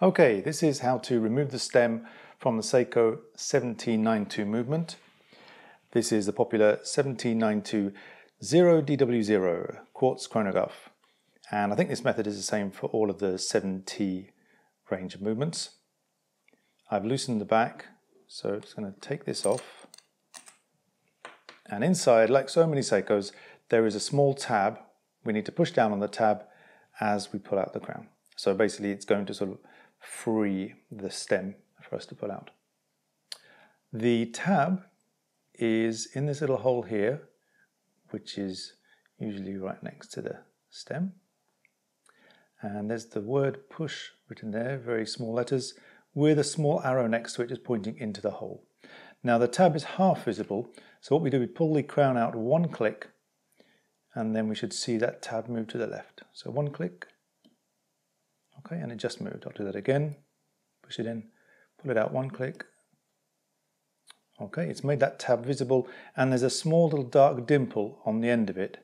Okay, this is how to remove the stem from the Seiko 7T92 movement. This is the popular 7T92-0DW0 quartz chronograph, and I think this method is the same for all of the 7T range of movements. I've loosened the back, so it's going to take this off, and inside, like so many Seikos, there is a small tab. We need to push down on the tab as we pull out the crown. So basically it's going to sort of free the stem for us to pull out. The tab is in this little hole here, which is usually right next to the stem. And there's the word push written there, very small letters, with a small arrow next to it just pointing into the hole. Now the tab is half visible, so what we do, we pull the crown out one click, and then we should see that tab move to the left. So one click, okay, and it just moved. I'll do that again, push it in, pull it out one click. Okay, it's made that tab visible, and there's a small little dark dimple on the end of it.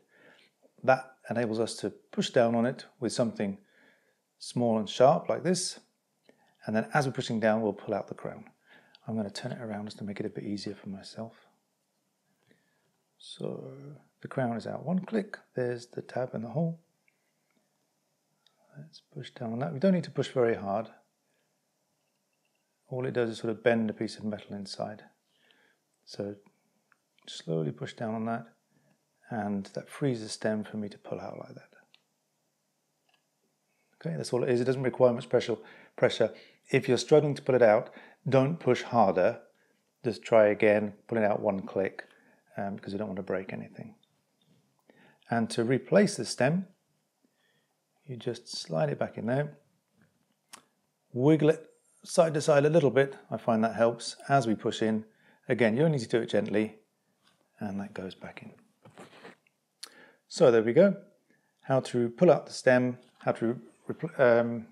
That enables us to push down on it with something small and sharp like this, and then as we're pushing down, we'll pull out the crown. I'm going to turn it around just to make it a bit easier for myself. So the crown is out one click, there's the tab in the hole. Let's push down on that. We don't need to push very hard. All it does is sort of bend a piece of metal inside. So slowly push down on that, and that frees the stem for me to pull out like that. Okay, that's all it is. It doesn't require much pressure. If you're struggling to pull it out, don't push harder. Just try again, pull it out one click, because you don't want to break anything. And to replace the stem, you just slide it back in there, wiggle it side to side a little bit. I find that helps as we push in. Again, you only need to do it gently, and that goes back in. So there we go. How to pull out the stem, how to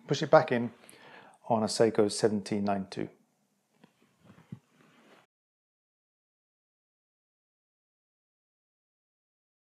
push it back in on a Seiko 7T92.